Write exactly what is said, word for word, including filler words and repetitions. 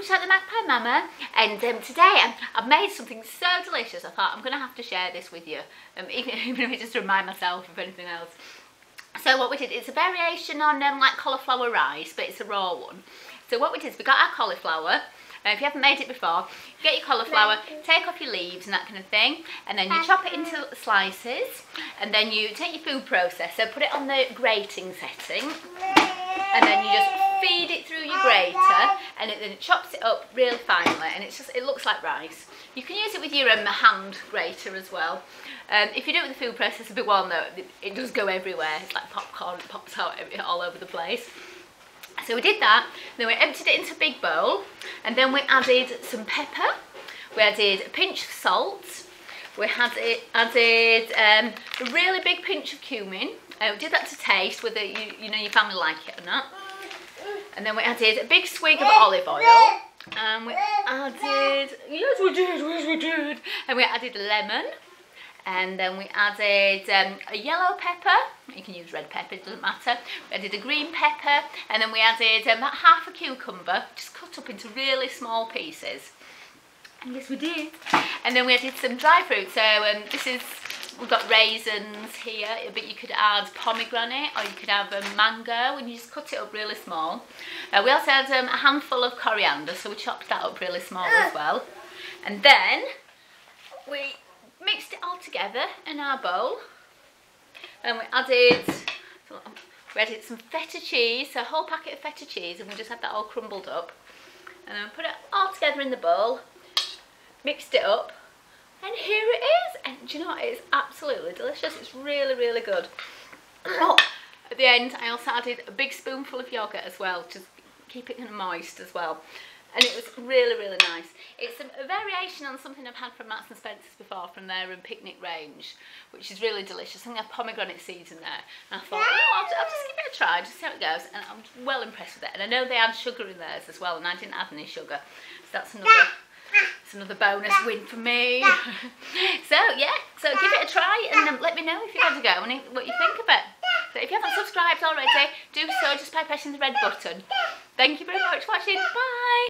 I'm Charlotte the Magpie Mama, and um, today um, I've made something so delicious. I thought I'm going to have to share this with you, um, even, even if it's just to remind myself of anything else. So what we did, it's a variation on um, like cauliflower rice, but it's a raw one. So what we did is we got our cauliflower. Now, if you haven't made it before, you get your cauliflower, take off your leaves and that kind of thing, and then you chop it into slices, and then you take your food processor, put it on the grating setting, and then you just feed it through your grater, and it then chops it up really finely, and it's just, it looks like rice. You can use it with your um, hand grater as well. Um, if you do it with the food processor, be warned though, it does go everywhere. It's like popcorn, it pops out all over the place. So we did that, then we emptied it into a big bowl, and then we added some pepper, we added a pinch of salt, we had it, added um, a really big pinch of cumin. Uh, we did that to taste, whether you, you know your family like it or not. And then we added a big swig of olive oil, and we added, yes we did, yes we did, and we added lemon. And then we added um, a yellow pepper, you can use red pepper, it doesn't matter. We added a green pepper, and then we added um, about half a cucumber, just cut up into really small pieces. And yes we did. And then we added some dry fruit, so um, this is, we've got raisins here, but you could add pomegranate, or you could have a mango, and you just cut it up really small. Uh, we also had um, a handful of coriander, so we chopped that up really small as well. And then we mixed it all together in our bowl, and we added, we added some feta cheese, so a whole packet of feta cheese, and we just had that all crumbled up, and then we put it all together in the bowl, mixed it up, and here it is. And do you know what, it's absolutely delicious, it's really really good. Oh, at the end I also added a big spoonful of yoghurt as well, to keep it kind of moist as well. And it was really, really nice. It's a variation on something I've had from Marks and Spencer's before, from their picnic range, which is really delicious. I think they have pomegranate seeds in there. And I thought, oh, I'll, I'll just give it a try, just see how it goes. And I'm well impressed with it. And I know they add sugar in theirs as well, and I didn't add any sugar. So that's another, that's another bonus win for me. So, yeah, so give it a try, and um, let me know if you have a go and what you think of it. So if you haven't subscribed already, do so just by pressing the red button. Thank you very much for watching. Bye.